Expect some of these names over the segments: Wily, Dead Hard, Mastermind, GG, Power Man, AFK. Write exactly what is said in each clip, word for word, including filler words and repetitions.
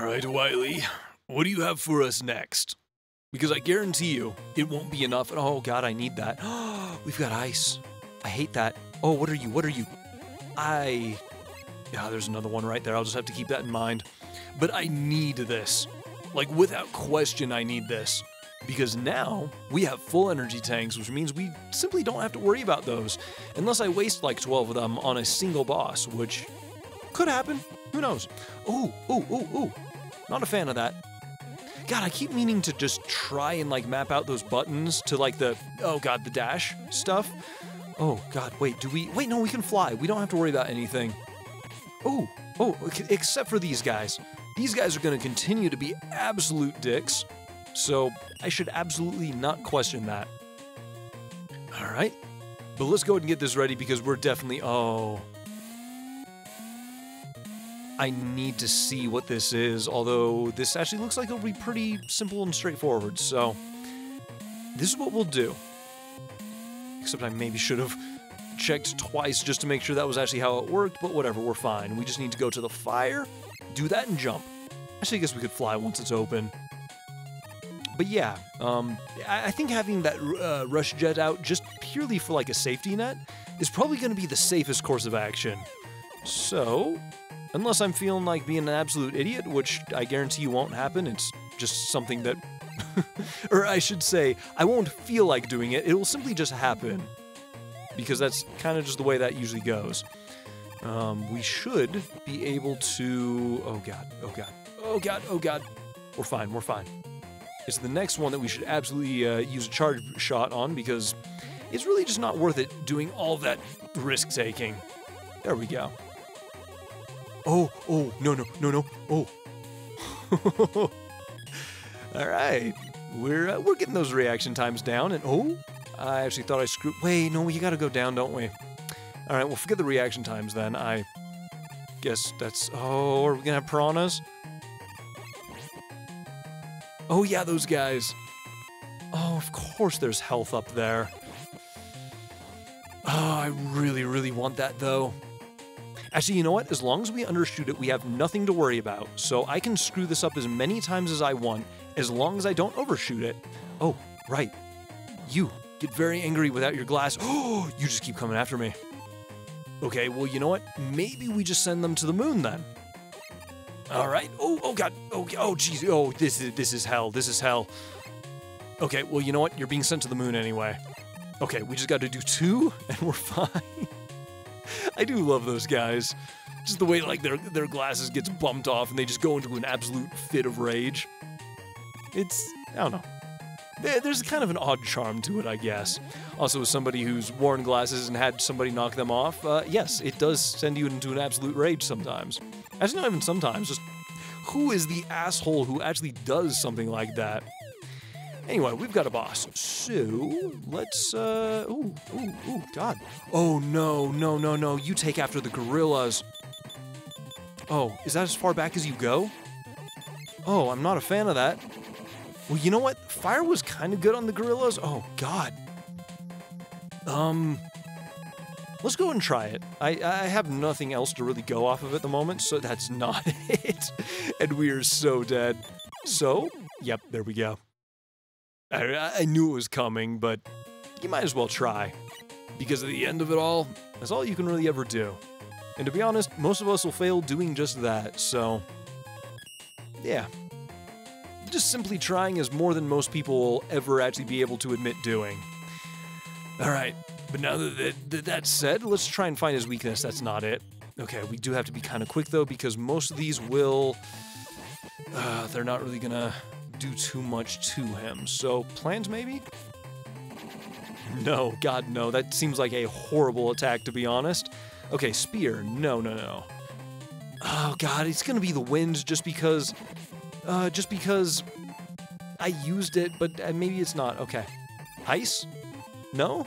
All right, Wily, what do you have for us next? Because I guarantee you, it won't be enough. Oh, God, I need that. We've got ice. I hate that. Oh, what are you? What are you? I... Yeah, there's another one right there. I'll just have to keep that in mind. But I need this. Like, without question, I need this. Because now, we have full energy tanks, which means we simply don't have to worry about those. Unless I waste, like, twelve of them on a single boss, which could happen. Who knows? Ooh, ooh, ooh, ooh. Not a fan of that. God, I keep meaning to just try and, like, map out those buttons to, like, the, oh, God, the dash stuff. Oh, God, wait, do we, wait, no, we can fly. We don't have to worry about anything. Oh, oh, except for these guys. These guys are going to continue to be absolute dicks, so I should absolutely not question that. All right, but let's go ahead and get this ready because we're definitely, oh... I need to see what this is, although this actually looks like it'll be pretty simple and straightforward, so this is what we'll do. Except I maybe should have checked twice just to make sure that was actually how it worked, but whatever, we're fine. We just need to go to the fire, do that, and jump. Actually, I guess we could fly once it's open. But yeah, um, I think having that uh, rush jet out just purely for like a safety net is probably going to be the safest course of action. So... unless I'm feeling like being an absolute idiot, which I guarantee you won't happen. It's just something that... or I should say, I won't feel like doing it. It will simply just happen. Because that's kind of just the way that usually goes. Um, we should be able to... Oh, God. Oh, God. Oh, God. Oh, God. We're fine. We're fine. It's the next one that we should absolutely uh, use a charge shot on because it's really just not worth it doing all that risk-taking. There we go. Oh, oh, no, no, no, no, oh. All right. We're, uh, we're getting those reaction times down, and oh, I actually thought I screwed. Wait, no, you gotta go down, don't we? All right, well, forget the reaction times then. I guess that's, oh, are we gonna have piranhas? Oh, yeah, those guys. Oh, of course there's health up there. Oh, I really, really want that, though. Actually, you know what? As long as we undershoot it, we have nothing to worry about. So I can screw this up as many times as I want, as long as I don't overshoot it. Oh, right. You get very angry without your glass. Oh, you just keep coming after me. Okay, well, you know what? Maybe we just send them to the moon then. All right. Oh, oh, God. Oh, oh, geez. Oh, this is, this is hell. This is hell. Okay, well, you know what? You're being sent to the moon anyway. Okay, we just got to do two, and we're fine. I do love those guys. Just the way like their their glasses gets bumped off and they just go into an absolute fit of rage. It's, I don't know. There's kind of an odd charm to it, I guess. Also, as somebody who's worn glasses and had somebody knock them off, uh, yes, it does send you into an absolute rage sometimes. Actually, not even sometimes. Just who is the asshole who actually does something like that? Anyway, we've got a boss, so let's, uh, ooh, ooh, ooh, God. Oh, no, no, no, no, you take after the gorillas. Oh, is that as far back as you go? Oh, I'm not a fan of that. Well, you know what? Fire was kind of good on the gorillas. Oh, God. Um, let's go and try it. I, I have nothing else to really go off of at the moment, so that's not it. And we are so dead. So, yep, there we go. I, I knew it was coming, but you might as well try. Because at the end of it all, that's all you can really ever do. And to be honest, most of us will fail doing just that, so... yeah. Just simply trying is more than most people will ever actually be able to admit doing. Alright, but now that, that that's said, let's try and find his weakness. That's not it. Okay, we do have to be kind of quick, though, because most of these will... Uh, they're not really gonna... do too much to him. So, plans maybe? No, God, no. That seems like a horrible attack, to be honest. Okay, spear. No, no, no. Oh, God, it's gonna be the wind just because... Uh, just because... I used it, but uh, maybe it's not. Okay. Ice? No?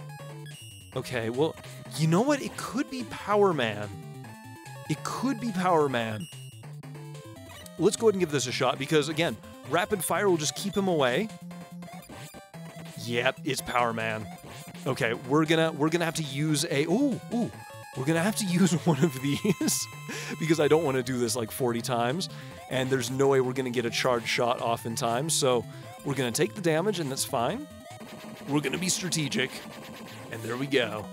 Okay, well, you know what? It could be Power Man. It could be Power Man. Let's go ahead and give this a shot, because, again... rapid fire will just keep him away. Yep, it's Power Man. Okay, we're gonna we're gonna have to use a ooh ooh We're gonna have to use one of these because I don't want to do this like forty times, and there's no way we're gonna get a charge shot off in time, so we're gonna take the damage and that's fine. We're gonna be strategic, and there we go.